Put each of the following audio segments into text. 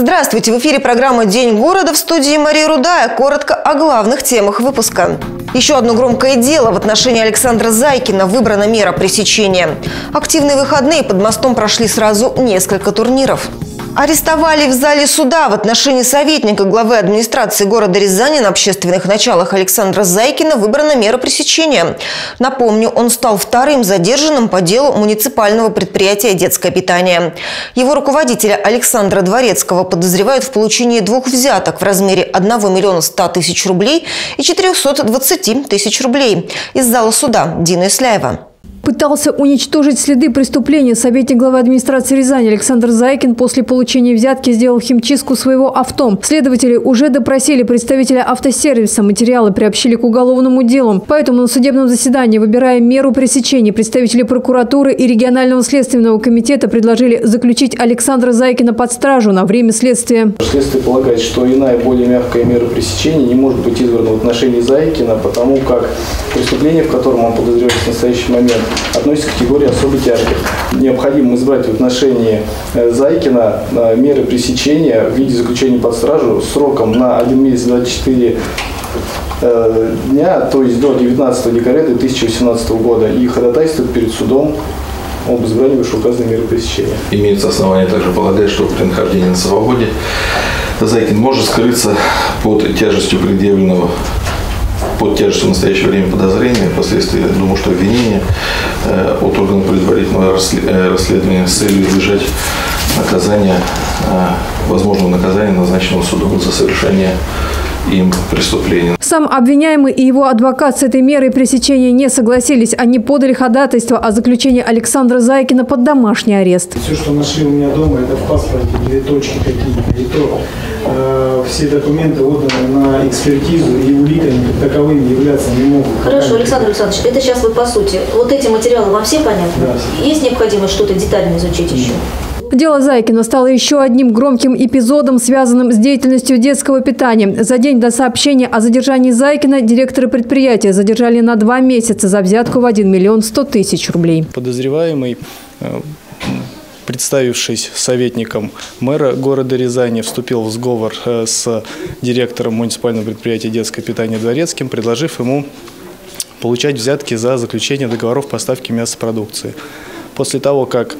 Здравствуйте! В эфире программа «День города», в студии Мария Рудая. Коротко о главных темах выпуска. Еще одно громкое дело в отношении Александра Зайкина. Выбрана мера пресечения. Активные выходные под мостом прошли сразу несколько турниров. Арестовали в зале суда в отношении советника главы администрации города Рязани на общественных началах Александра Зайкина выбрана мера пресечения. Напомню, он стал вторым задержанным по делу муниципального предприятия «Детское питание». Его руководителя Александра Дворецкого подозревают в получении двух взяток в размере 1 миллиона 100 тысяч рублей и 420 тысяч рублей. Из зала суда Дина Исляева. Пытался уничтожить следы преступления. Советник главы администрации Рязани Александр Зайкин после получения взятки сделал химчистку своего авто. Следователи уже допросили представителя автосервиса. Материалы приобщили к уголовному делу. Поэтому на судебном заседании, выбирая меру пресечения, представители прокуратуры и регионального следственного комитета предложили заключить Александра Зайкина под стражу на время следствия. Следствие полагает, что иная, более мягкая мера пресечения не может быть избрана в отношении Зайкина, потому как преступление, в котором он подозревается в настоящий момент, относится к категории особо тяжких. Необходимо избрать в отношении Зайкина меры пресечения в виде заключения под стражу сроком на 1 месяц 24 дня, то есть до 19 декабря 2018 года, и ходатайствовать перед судом об избрании вышеуказанной меры пресечения. Имеется основание также полагать, что при нахождении на свободе Зайкин может скрыться под тяжестью предъявленного под тяжестью в настоящее время подозрения, впоследствии, я думаю, что обвинение от органов предварительного расследования с целью избежать наказания, возможного наказания, назначенного судом за совершение им преступления. Сам обвиняемый и его адвокат с этой мерой пресечения не согласились. Они подали ходатайство о заключении Александра Зайкина под домашний арест. Все, что нашли у меня дома, это в паспорте, 2 точки какие-то, и то все документы отданы на экспертизу, и уликами таковыми являться не могут. Хорошо, Александр Александрович, это сейчас вы по сути. Вот эти материалы вам все понятны? Да. Есть необходимость что-то детально изучить еще? Дело Зайкина стало еще одним громким эпизодом, связанным с деятельностью детского питания. За день до сообщения о задержании Зайкина директора предприятия задержали на 2 месяца за взятку в 1 миллион 100 тысяч рублей. Подозреваемый, представившись советником мэра города Рязани, вступил в сговор с директором муниципального предприятия «Детское питание» Дворецким, предложив ему получать взятки за заключение договоров поставки мясопродукции. После того, как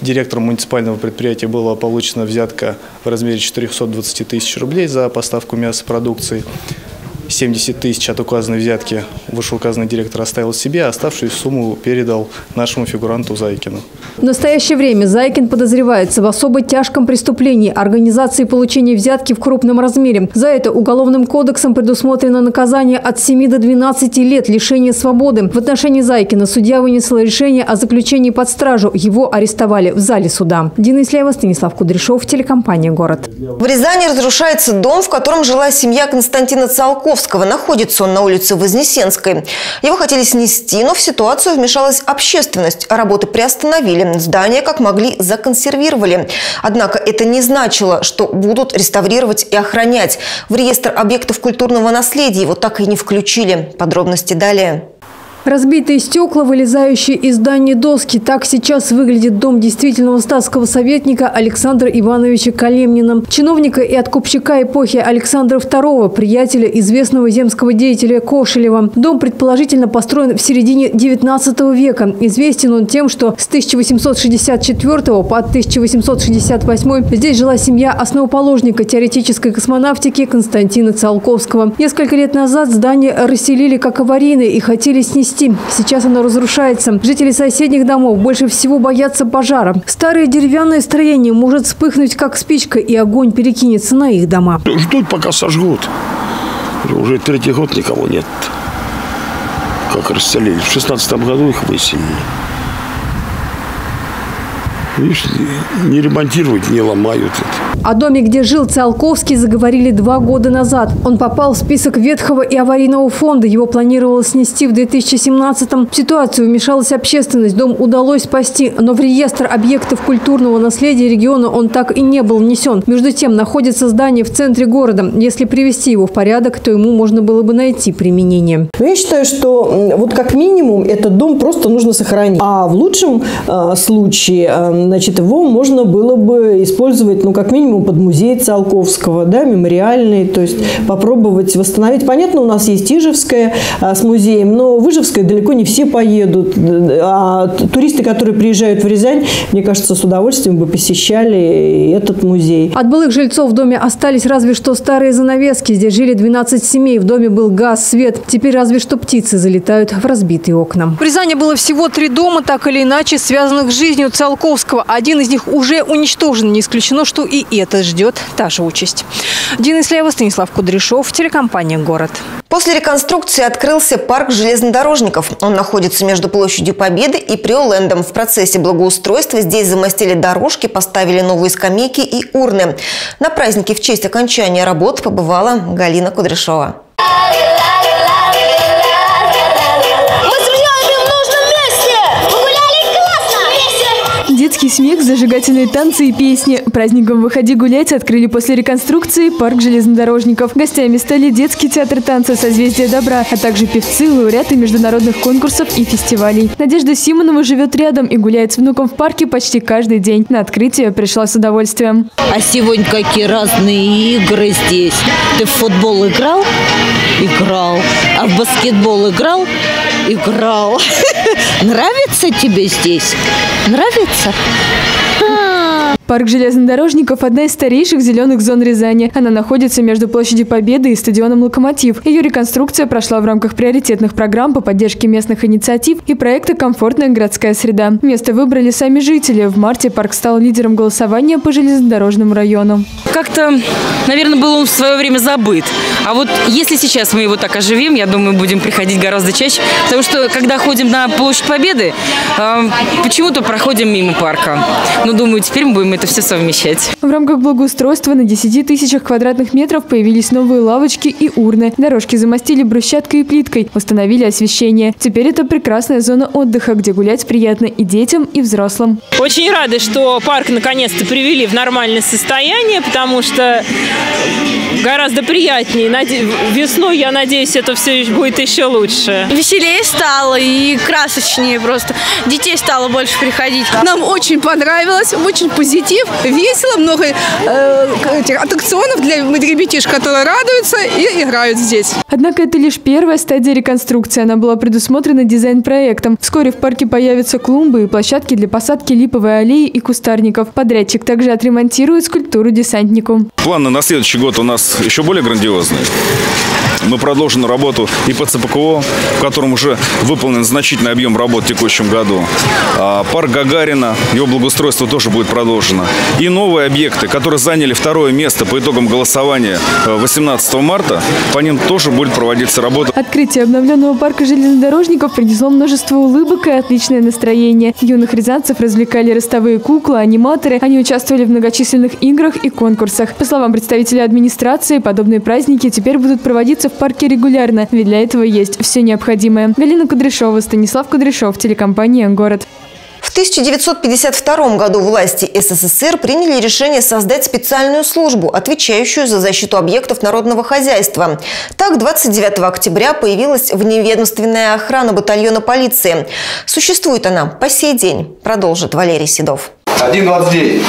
директором муниципального предприятия была получена взятка в размере 420 тысяч рублей за поставку мясопродукции, 70 тысяч от указанной взятки вышеуказанный директор оставил себе, а оставшуюся сумму передал нашему фигуранту Зайкину. В настоящее время Зайкин подозревается в особо тяжком преступлении – организации получения взятки в крупном размере. За это Уголовным кодексом предусмотрено наказание от 7 до 12 лет лишения свободы. В отношении Зайкина судья вынесла решение о заключении под стражу. Его арестовали в зале суда. Дина Исляева, Станислав Кудряшов, телекомпания «Город». В Рязани разрушается дом, в котором жила семья Константина Циолковского. Находится он на улице Вознесенской. Его хотели снести, но в ситуацию вмешалась общественность. Работы приостановили. Здание, как могли, законсервировали. Однако это не значило, что будут реставрировать и охранять. В реестр объектов культурного наследия его так и не включили. Подробности далее. Разбитые стекла, вылезающие из здания доски. Так сейчас выглядит дом действительного статского советника Александра Ивановича Калемнина. Чиновника и откупщика эпохи Александра II, приятеля известного земского деятеля Кошелева. Дом предположительно построен в середине 19 века. Известен он тем, что с 1864 по 1868 здесь жила семья основоположника теоретической космонавтики Константина Циолковского. Несколько лет назад здание расселили как аварийное и хотели снести. Сейчас оно разрушается. Жители соседних домов больше всего боятся пожара. Старое деревянное строение может вспыхнуть, как спичка, и огонь перекинется на их дома. Ждут, пока сожгут. Уже 3-й год никого нет. Как расцелили. В 2016 году их выселили. Видишь, не ремонтируют, не ломают. О доме, где жил Циолковский, заговорили 2 года назад. Он попал в список ветхого и аварийного фонда. Его планировалось снести в 2017-м. В ситуацию вмешалась общественность. Дом удалось спасти, но в реестр объектов культурного наследия региона он так и не был внесен. Между тем, находится здание в центре города. Если привести его в порядок, то ему можно было бы найти применение. Но я считаю, что вот как минимум этот дом просто нужно сохранить. А в лучшем случае значит, его можно было бы использовать, ну, как минимум, под музей Циолковского, да, мемориальный, то есть попробовать восстановить. Понятно, у нас есть Ижевская с музеем, но в Ижевское далеко не все поедут, а туристы, которые приезжают в Рязань, мне кажется, с удовольствием бы посещали этот музей. От былых жильцов в доме остались разве что старые занавески. Здесь жили 12 семей, в доме был газ, свет. Теперь разве что птицы залетают в разбитые окна. В Рязани было всего 3 дома, так или иначе, связанных с жизнью Циолковского. Один из них уже уничтожен. Не исключено, что и это ждет та же участь. Дина Исляева, Станислав Кудряшов, телекомпания «Город». После реконструкции открылся парк железнодорожников. Он находится между Площадью Победы и Приолендом. В процессе благоустройства здесь замостили дорожки, поставили новые скамейки и урны. На празднике в честь окончания работ побывала Галина Кудряшова. Детский смех, зажигательные танцы и песни. Праздником «Выходи гулять» открыли после реконструкции парк железнодорожников. Гостями стали детский театр танца «Созвездие добра», а также певцы, лауреаты международных конкурсов и фестивалей. Надежда Симонова живет рядом и гуляет с внуком в парке почти каждый день. На открытие пришла с удовольствием. А сегодня какие разные игры здесь. Ты в футбол играл? Играл. А в баскетбол играл? Играл. Нравится тебе здесь? Нравится? Парк железнодорожников – одна из старейших зеленых зон Рязани. Она находится между Площадью Победы и стадионом «Локомотив». Ее реконструкция прошла в рамках приоритетных программ по поддержке местных инициатив и проекта «Комфортная городская среда». Место выбрали сами жители. В марте парк стал лидером голосования по железнодорожному району. Как-то, наверное, был он в свое время забыт. А вот если сейчас мы его так оживим, я думаю, будем приходить гораздо чаще. Потому что, когда ходим на Площадь Победы, почему-то проходим мимо парка. Но, думаю, теперь мы будем это все совмещать. В рамках благоустройства на 10 тысячах квадратных метров появились новые лавочки и урны. Дорожки замостили брусчаткой и плиткой, установили освещение. Теперь это прекрасная зона отдыха, где гулять приятно и детям, и взрослым. Очень рада, что парк наконец-то привели в нормальное состояние, потому что гораздо приятнее. Весной, я надеюсь, это все будет еще лучше. Веселее стало и красочнее просто. Детей стало больше приходить. Нам очень понравилось, очень позитивно. Весело, много аттракционов для ребятишек, которые радуются и играют здесь. Однако это лишь первая стадия реконструкции. Она была предусмотрена дизайн-проектом. Вскоре в парке появятся клумбы и площадки для посадки липовой аллеи и кустарников. Подрядчик также отремонтирует скульптуру десантнику. Планы на следующий год у нас еще более грандиозные. Мы продолжим работу и по ЦПКО, в котором уже выполнен значительный объем работ в текущем году. Парк Гагарина, его благоустройство тоже будет продолжено. И новые объекты, которые заняли 2-е место по итогам голосования 18 марта, по ним тоже будет проводиться работа. Открытие обновленного парка железнодорожников принесло множество улыбок и отличное настроение. Юных рязанцев развлекали ростовые куклы, аниматоры. Они участвовали в многочисленных играх и конкурсах. По словам представителей администрации, подобные праздники теперь будут проводиться в парке регулярно, ведь для этого есть все необходимое. Галина Кудряшова, Станислав Кудряшов, телекомпания «Город». В 1952 году власти СССР приняли решение создать специальную службу, отвечающую за защиту объектов народного хозяйства. Так, 29 октября появилась вневедомственная охрана батальона полиции. Существует она по сей день, продолжит Валерий Седов. 1:29.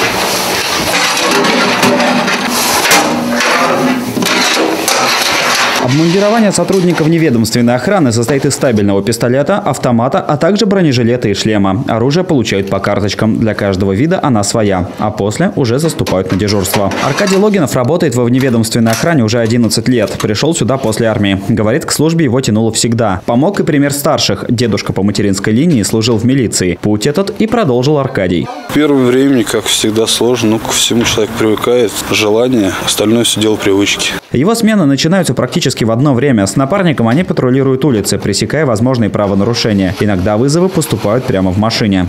Обмундирование сотрудников неведомственной охраны состоит из стабильного пистолета, автомата, а также бронежилета и шлема. Оружие получают по карточкам. Для каждого вида она своя. А после уже заступают на дежурство. Аркадий Логинов работает во вневедомственной охране уже 11 лет. Пришел сюда после армии. Говорит, к службе его тянуло всегда. Помог и пример старших. Дедушка по материнской линии служил в милиции. Путь этот и продолжил Аркадий. Первое время, как всегда, сложно. Но ко всему человек привыкает. Желание. Остальное все дело привычки. Его смены начинаются практически в одно время. С напарником они патрулируют улицы, пресекая возможные правонарушения. Иногда вызовы поступают прямо в машине.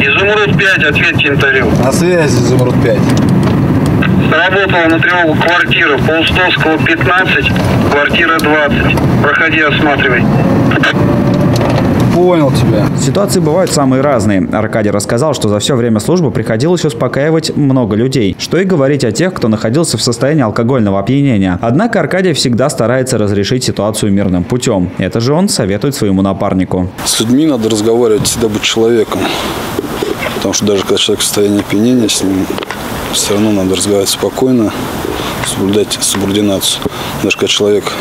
«Изумруд-5, ответьте интервью». «На связи, Изумруд-5». «Сработала на тревогу квартира Полстовского, 15, квартира 20. Проходи, осматривай». Понял тебя. Ситуации бывают самые разные. Аркадий рассказал, что за все время службы приходилось успокаивать много людей. Что и говорить о тех, кто находился в состоянии алкогольного опьянения. Однако Аркадий всегда старается разрешить ситуацию мирным путем. Это же он советует своему напарнику. С людьми надо разговаривать, всегда быть человеком. Потому что даже когда человек в состоянии опьянения, с ним все равно надо разговаривать спокойно, соблюдать субординацию. Даже когда человек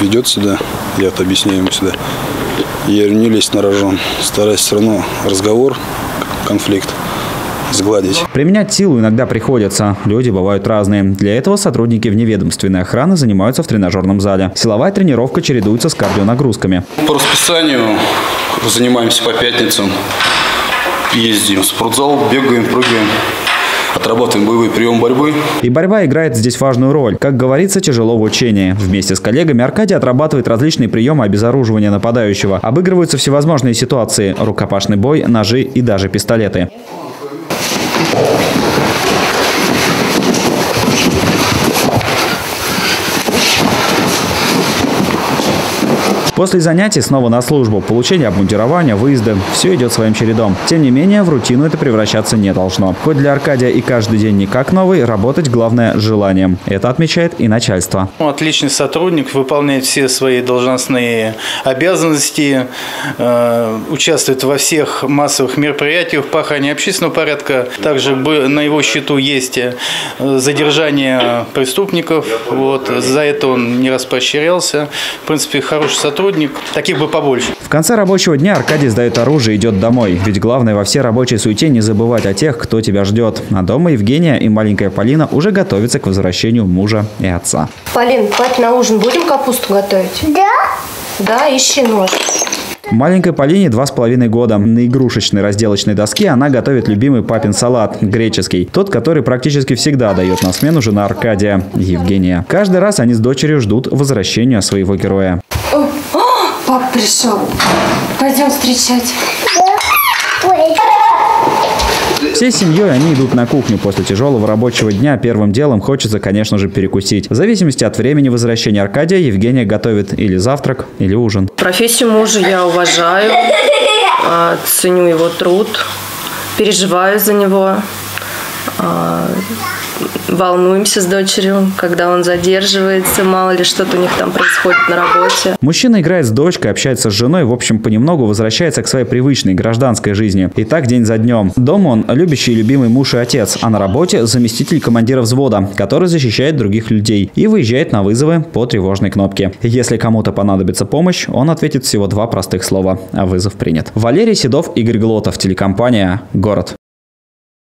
ведет себя, я это объясняю ему всегда, я говорю, не лезть на рожон, стараюсь все равно разговор, конфликт сгладить. Применять силу иногда приходится. Люди бывают разные. Для этого сотрудники вневедомственной охраны занимаются в тренажерном зале. Силовая тренировка чередуется с кардионагрузками. По расписанию занимаемся по пятницам. Ездим в спортзал, бегаем, прыгаем. Отрабатываем боевые приемы борьбы. И борьба играет здесь важную роль. Как говорится, тяжело в учении. Вместе с коллегами Аркадий отрабатывает различные приемы обезоруживания нападающего. Обыгрываются всевозможные ситуации – рукопашный бой, ножи и даже пистолеты. После занятий снова на службу, получение обмундирования, выезды – все идет своим чередом. Тем не менее, в рутину это превращаться не должно. Хоть для Аркадия и каждый день не как новый, работать главное – желанием. Это отмечает и начальство. Отличный сотрудник, выполняет все свои должностные обязанности, участвует во всех массовых мероприятиях по охране общественного порядка. Также на его счету есть задержание преступников. Вот, за это он не раз поощрялся. В принципе, хороший сотрудник. Таких бы побольше. В конце рабочего дня Аркадий сдает оружие и идет домой. Ведь главное во всей рабочей суете не забывать о тех, кто тебя ждет. А дома Евгения и маленькая Полина уже готовятся к возвращению мужа и отца. Полин, папе на ужин будем капусту готовить? Да. Да, ищи нож. Маленькой Полине 2,5 года. На игрушечной разделочной доске она готовит любимый папин салат – греческий. Тот, который практически всегда дает на смену жена Аркадия – Евгения. Каждый раз они с дочерью ждут возвращения своего героя. Папа пришел. Пойдем встречать. Всей семьей они идут на кухню. После тяжелого рабочего дня первым делом хочется, конечно же, перекусить. В зависимости от времени возвращения Аркадия Евгения готовит или завтрак, или ужин. Профессию мужа я уважаю, ценю его труд, переживаю за него, волнуемся с дочерью, когда он задерживается, мало ли что-то у них там происходит на работе. Мужчина играет с дочкой, общается с женой, в общем, понемногу возвращается к своей привычной гражданской жизни. И так день за днем. Дома он любящий и любимый муж и отец, а на работе заместитель командира взвода, который защищает других людей и выезжает на вызовы по тревожной кнопке. Если кому-то понадобится помощь, он ответит всего 2 простых слова, а вызов принят. Валерий Седов, Игорь Глотов, телекомпания «Город».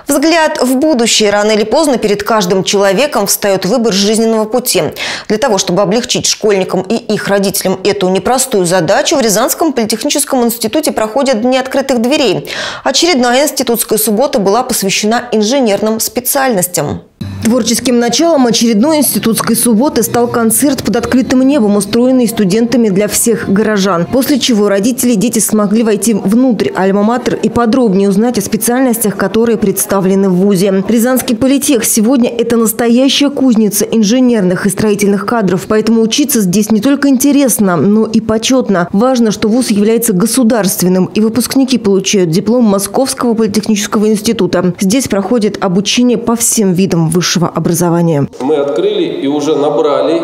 Взгляд в будущее. Рано или поздно перед каждым человеком встает выбор жизненного пути. Для того, чтобы облегчить школьникам и их родителям эту непростую задачу, в Рязанском политехническом институте проходят дни открытых дверей. Очередная институтская суббота была посвящена инженерным специальностям. Творческим началом очередной институтской субботы стал концерт под открытым небом, устроенный студентами для всех горожан. После чего родители и дети смогли войти внутрь альма-матер и подробнее узнать о специальностях, которые представлены в ВУЗе. Рязанский политех сегодня – это настоящая кузница инженерных и строительных кадров. Поэтому учиться здесь не только интересно, но и почетно. Важно, что ВУЗ является государственным, и выпускники получают диплом Московского политехнического института. Здесь проходит обучение по всем видам высшего образования. Мы открыли и уже набрали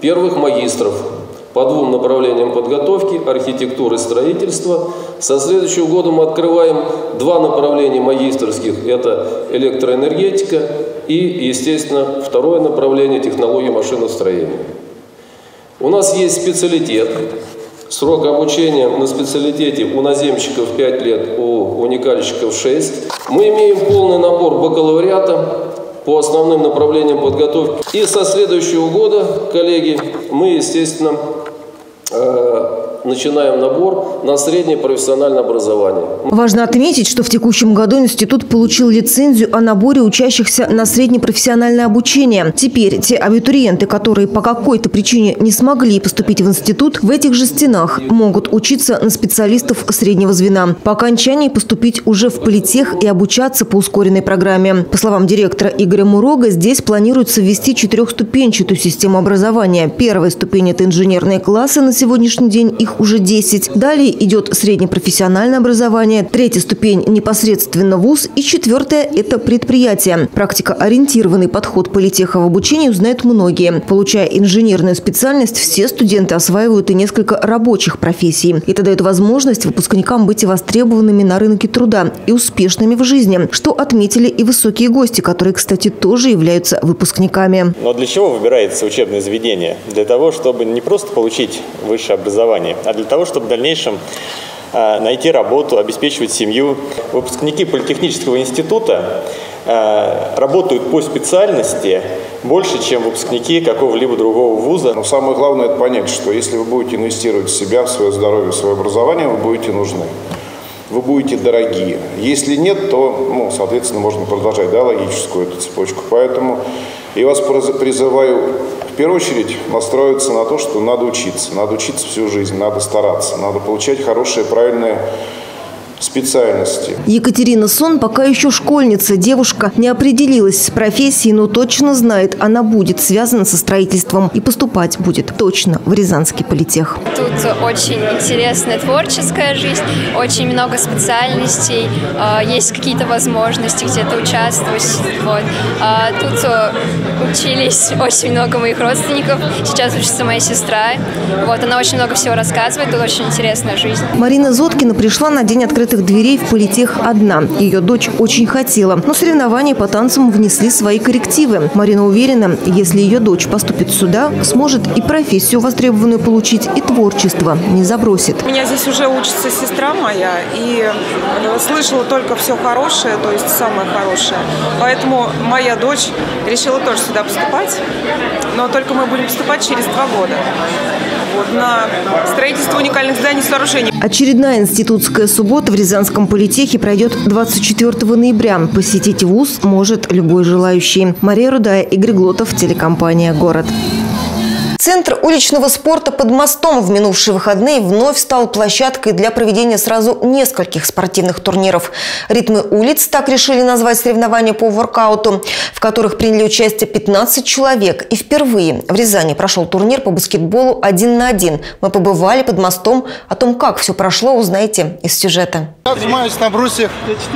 первых магистров по 2 направлениям подготовки – архитектуры и строительства. Со следующего года мы открываем 2 направления магистерских – это электроэнергетика и, естественно, второе направление – технологии машиностроения. У нас есть специалитет. Срок обучения на специалитете у наземщиков 5 лет, у уникальщиков 6. Мы имеем полный набор бакалавриата по основным направлениям подготовки. И со следующего года, коллеги, мы, естественно, начинаем набор на среднее профессиональное образование. Важно отметить, что в текущем году институт получил лицензию о наборе учащихся на среднепрофессиональное обучение. Теперь те абитуриенты, которые по какой-то причине не смогли поступить в институт, в этих же стенах могут учиться на специалистов среднего звена. По окончании поступить уже в политех и обучаться по ускоренной программе. По словам директора Игоря Мурога, здесь планируется ввести 4-ступенчатую систему образования. Первая ступень – это инженерные классы. На сегодняшний день их их уже 10. Далее идет среднепрофессиональное образование, третья ступень – непосредственно вуз и четвертая – это предприятие. Практикоориентированный подход политеха в обучении узнают многие. Получая инженерную специальность, все студенты осваивают и несколько рабочих профессий. Это дает возможность выпускникам быть востребованными на рынке труда и успешными в жизни, что отметили и высокие гости, которые, кстати, тоже являются выпускниками. Но для чего выбирается учебное заведение? Для того, чтобы не просто получить высшее образование, а для того, чтобы в дальнейшем найти работу, обеспечивать семью. Выпускники политехнического института работают по специальности больше, чем выпускники какого-либо другого вуза. Но самое главное – это понять, что если вы будете инвестировать в себя, в свое здоровье, в свое образование, вы будете нужны. Вы будете дорогие. Если нет, то, соответственно, можно продолжать логическую эту цепочку. Поэтому я вас призываю в первую очередь настроиться на то, что надо учиться всю жизнь, надо стараться, надо получать хорошие, правильные специальности. Екатерина Сон пока еще школьница. Девушка не определилась с профессией, но точно знает, она будет связана со строительством и поступать будет точно в Рязанский политех. Тут очень интересная творческая жизнь, очень много специальностей, есть какие-то возможности где-то участвовать. Тут учились очень много моих родственников, сейчас учится моя сестра. Она очень много всего рассказывает, тут очень интересная жизнь. Марина Зуткина пришла на день открытых дверей в политех одна. Ее дочь очень хотела, но соревнования по танцам внесли свои коррективы. Марина уверена, если ее дочь поступит сюда, сможет и профессию востребованную получить, и творчество не забросит. У меня здесь уже учится сестра моя, и слышала только все хорошее, то есть самое хорошее. Поэтому моя дочь решила тоже сюда поступать, но только мы будем поступать через 2 года. На строительство уникальных зданий и сооружений. Очередная институтская суббота в Рязанском политехе пройдет 24 ноября. Посетить вуз может любой желающий. Мария Рудая, Игорь Глотов, телекомпания «Город». Центр уличного спорта под мостом в минувшие выходные вновь стал площадкой для проведения сразу нескольких спортивных турниров. «Ритмы улиц» так решили назвать соревнования по воркауту, в которых приняли участие 15 человек. И впервые в Рязани прошел турнир по баскетболу 1 на 1. Мы побывали под мостом. О том, как все прошло, узнаете из сюжета. Я занимаюсь на брусьях.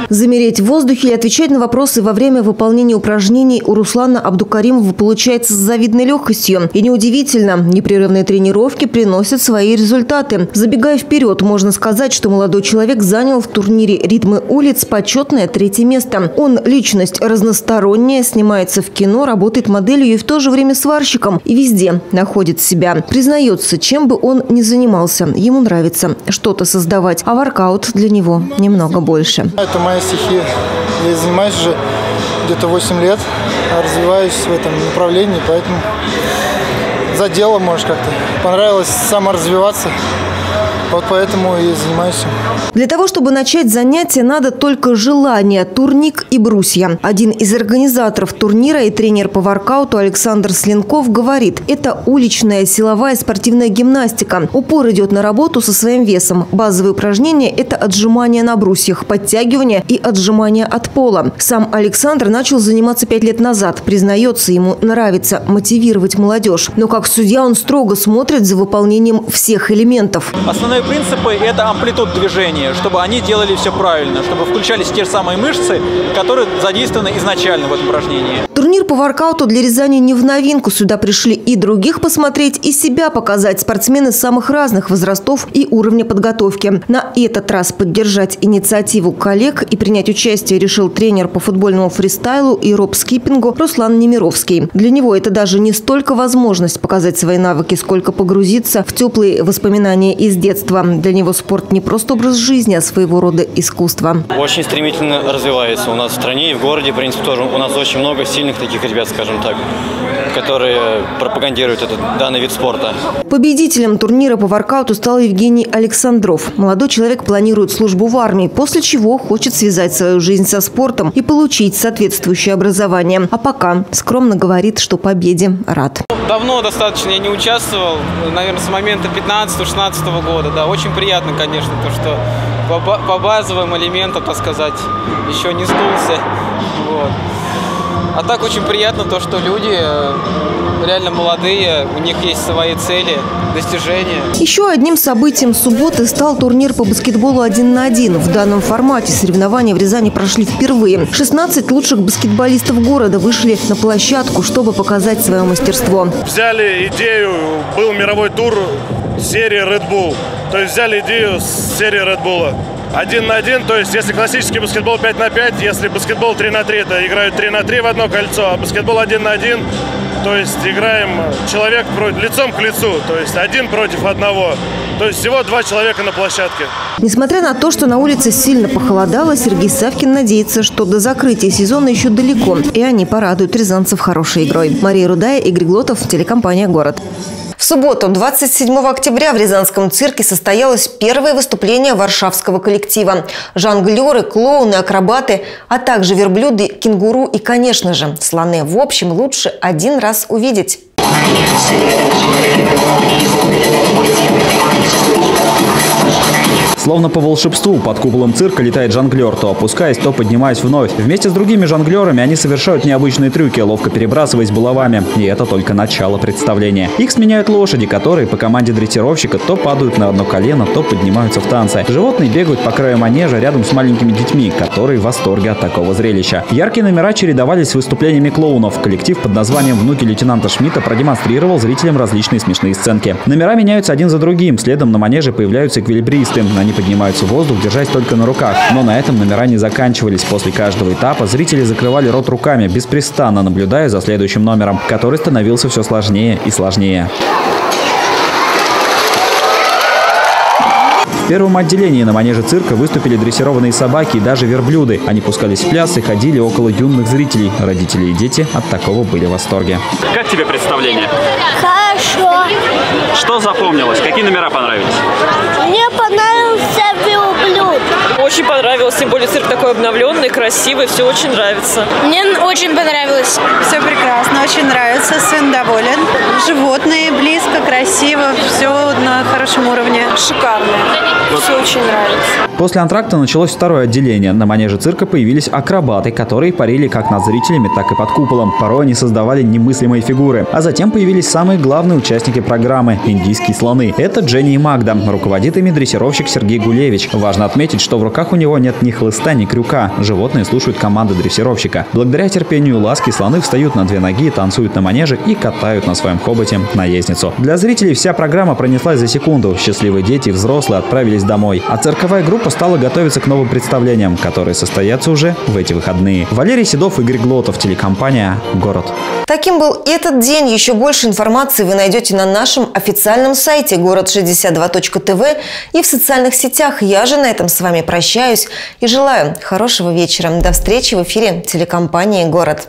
Замереть в воздухе и отвечать на вопросы во время выполнения упражнений у Руслана Абдукаримова получается с завидной легкостью. И неудивительно. Непрерывные тренировки приносят свои результаты. Забегая вперед, можно сказать, что молодой человек занял в турнире «Ритмы улиц» почетное 3-е место. Он личность разносторонняя, снимается в кино, работает моделью и в то же время сварщиком. И везде находит себя. Признается, чем бы он ни занимался, ему нравится что-то создавать. А воркаут для него немного больше. Это моя стихия. Я занимаюсь уже где-то 8 лет. Развиваюсь в этом направлении, поэтому... За дело, может, как-то. Понравилось саморазвиваться. Вот поэтому и занимаюсь. Для того, чтобы начать занятия, надо только желание, турник и брусья. Один из организаторов турнира и тренер по воркауту Александр Сленков говорит, это уличная силовая спортивная гимнастика. Упор идет на работу со своим весом. Базовые упражнения – это отжимания на брусьях, подтягивания и отжимания от пола. Сам Александр начал заниматься 5 лет назад. Признается, ему нравится мотивировать молодежь. Но как судья он строго смотрит за выполнением всех элементов. Принципы – это амплитуд движения, чтобы они делали все правильно, чтобы включались те же самые мышцы, которые задействованы изначально в этом упражнении. Турнир по воркауту для Рязани не в новинку. Сюда пришли и других посмотреть, и себя показать спортсмены самых разных возрастов и уровня подготовки. На этот раз поддержать инициативу коллег и принять участие решил тренер по футбольному фристайлу и роп-скиппингу Руслан Немировский. Для него это даже не столько возможность показать свои навыки, сколько погрузиться в теплые воспоминания из детства. Для него спорт не просто образ жизни, а своего рода искусство. Очень стремительно развивается у нас в стране и в городе, в принципе, тоже. У нас очень много сильных таких ребят, скажем так, которые пропагандируют этот данный вид спорта. Победителем турнира по воркауту стал Евгений Александров. Молодой человек планирует службу в армии, после чего хочет связать свою жизнь со спортом и получить соответствующее образование. А пока скромно говорит, что победе рад. Давно достаточно я не участвовал, наверное, с момента 15-16 года. Да, очень приятно, конечно, то, что по базовым элементам, так сказать, еще не сдулся. Вот. А так очень приятно то, что люди реально молодые, у них есть свои цели, достижения. Еще одним событием субботы стал турнир по баскетболу 1 на 1. В данном формате соревнования в Рязани прошли впервые. 16 лучших баскетболистов города вышли на площадку, чтобы показать свое мастерство. Взяли идею, был мировой тур серии Red Bull. То есть взяли идею с серии Red Bull. 1 на 1, то есть если классический баскетбол 5 на 5, если баскетбол 3 на 3, то играют 3 на 3 в одно кольцо, а баскетбол 1 на 1, то есть играем человек лицом к лицу, то есть один против одного. То есть всего 2 человека на площадке. Несмотря на то, что на улице сильно похолодало, Сергей Савкин надеется, что до закрытия сезона еще далеко, и они порадуют рязанцев хорошей игрой. Мария Рудая, Игорь Глотов, телекомпания «Город». В субботу, 27 октября, в Рязанском цирке состоялось первое выступление варшавского коллектива. Жонглеры, клоуны, акробаты, а также верблюды, кенгуру и, конечно же, слоны. В общем, лучше один раз увидеть. Словно по волшебству под куполом цирка летает жонглер, то опускаясь, то поднимаясь вновь. Вместе с другими жонглерами они совершают необычные трюки, ловко перебрасываясь булавами. И это только начало представления. Их сменяют лошади, которые по команде дрессировщика то падают на одно колено, то поднимаются в танце. Животные бегают по краю манежа рядом с маленькими детьми, которые в восторге от такого зрелища. Яркие номера чередовались с выступлениями клоунов. Коллектив под названием «Внуки лейтенанта Шмидта» продемонстрировал зрителям различные смешные сценки. Номера меняются один за другим. Следом на манеже появляются эквилибристы. Они поднимаются в воздух, держась только на руках. Но на этом номера не заканчивались. После каждого этапа зрители закрывали рот руками, беспрестанно наблюдая за следующим номером, который становился все сложнее и сложнее. В первом отделении на манеже цирка выступили дрессированные собаки и даже верблюды. Они пускались в пляс и ходили около юных зрителей. Родители и дети от такого были в восторге. Как тебе представление? Хорошо. Что запомнилось? Какие номера понравились? Мне понравился верблюд. Очень понравилось. Тем более цирк такой обновленный, красивый. Все очень нравится. Мне очень понравилось. Все прекрасно, очень нравится. Сын доволен. Животные близко, красиво. Все на хорошем уровне. Шикарно. Все очень нравится. После антракта началось второе отделение. На манеже цирка появились акробаты, которые парили как над зрителями, так и под куполом. Порой они создавали немыслимые фигуры. А затем появились самые главные участники программы – индийские слоны. Это Дженни и Магда. Руководит ими дрессировщик Сергей Гулевич. Важно отметить, что в руках у него нет ни хлыста, ни крюка. Животные слушают команды дрессировщика. Благодаря терпению и ласке слоны встают на 2 ноги, танцуют на манеже и катают на своем хоботе наездницу. Для зрителей вся программа пронеслась за секунду. Счастливые дети и взрослые отправились домой. А цирковая группа стала готовиться к новым представлениям, которые состоятся уже в эти выходные. Валерий Седов, Игорь Глотов, телекомпания «Город». Таким был этот день. Еще больше информации вы найдете на нашем официальном сайте gorod62.tv и в социальных сетях. Я же на этом с вами прощаюсь и желаю хорошего вечера. До встречи в эфире телекомпании «Город».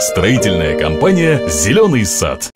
Строительная компания «Зеленый сад».